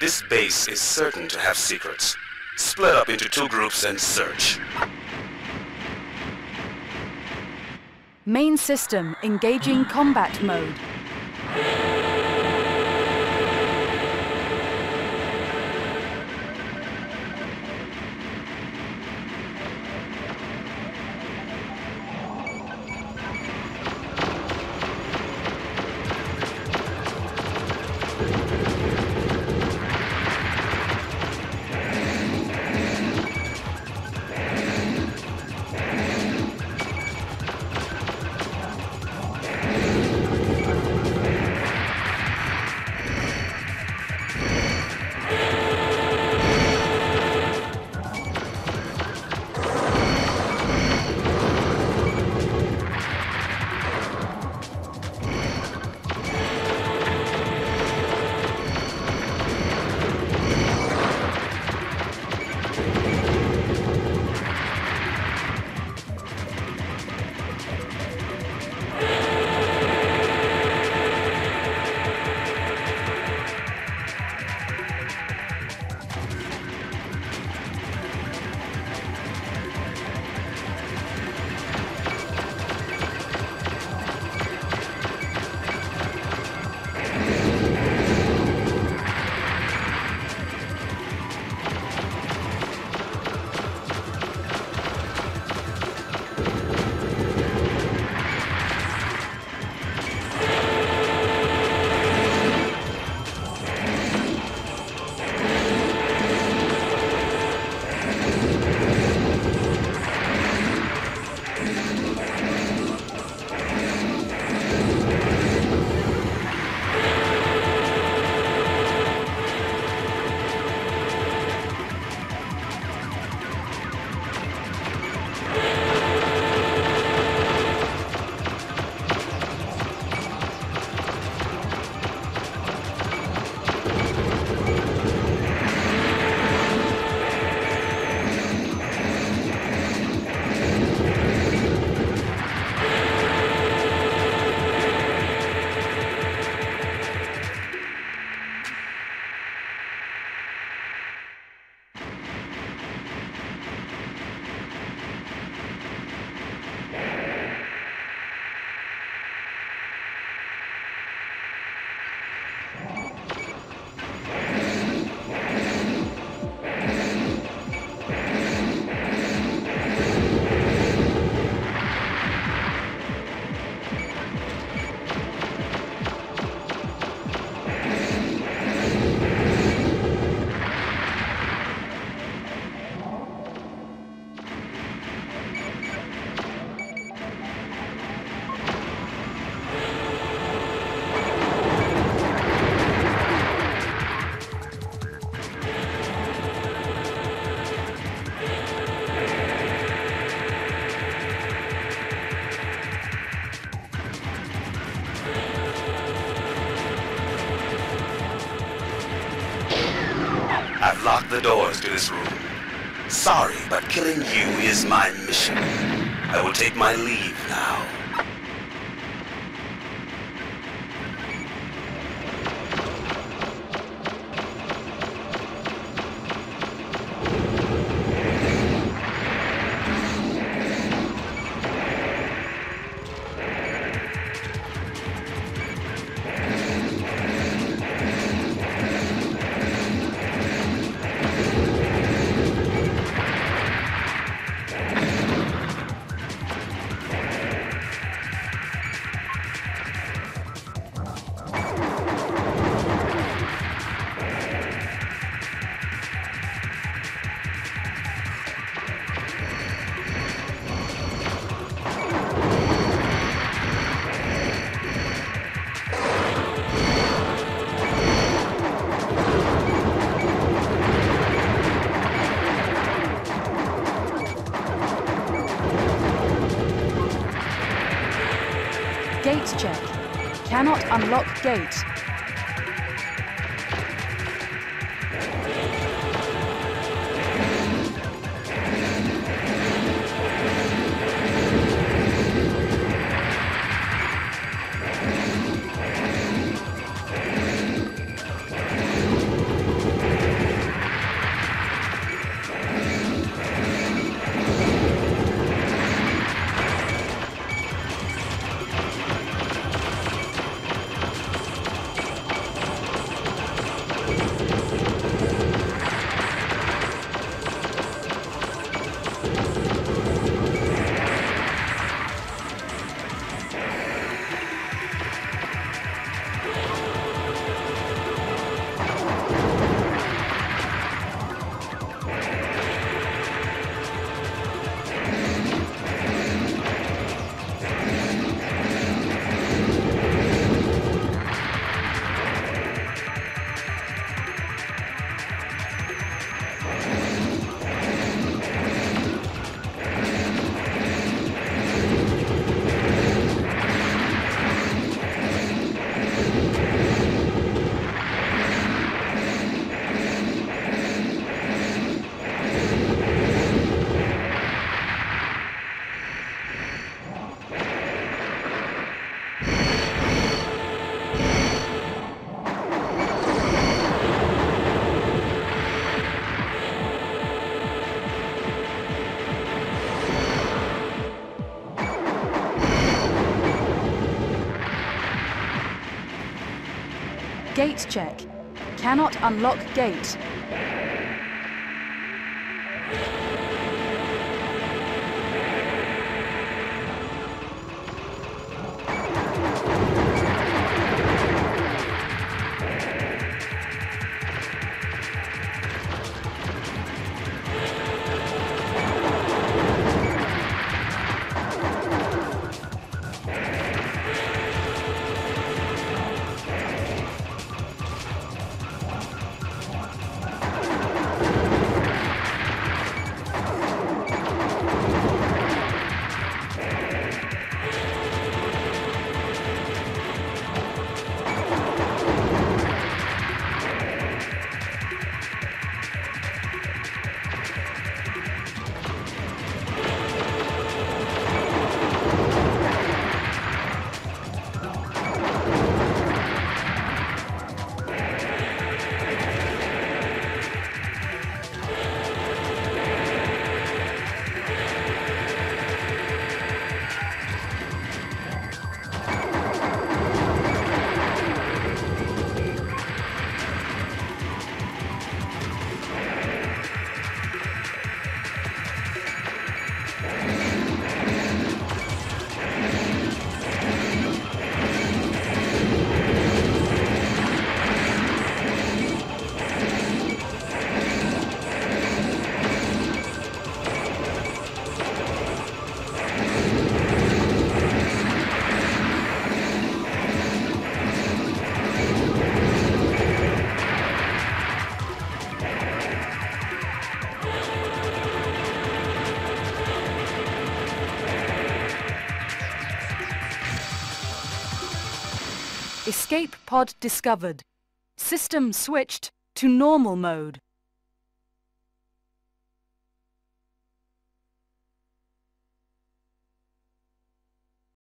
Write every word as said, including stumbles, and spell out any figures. This base is certain to have secrets. Split up into two groups and search. Main system engaging combat mode. Lock the doors to this room. Sorry, but killing you is my mission. I will take my leave now. Gate check. Cannot unlock gate. Gate check. Cannot unlock gate. Escape pod discovered. System switched to normal mode.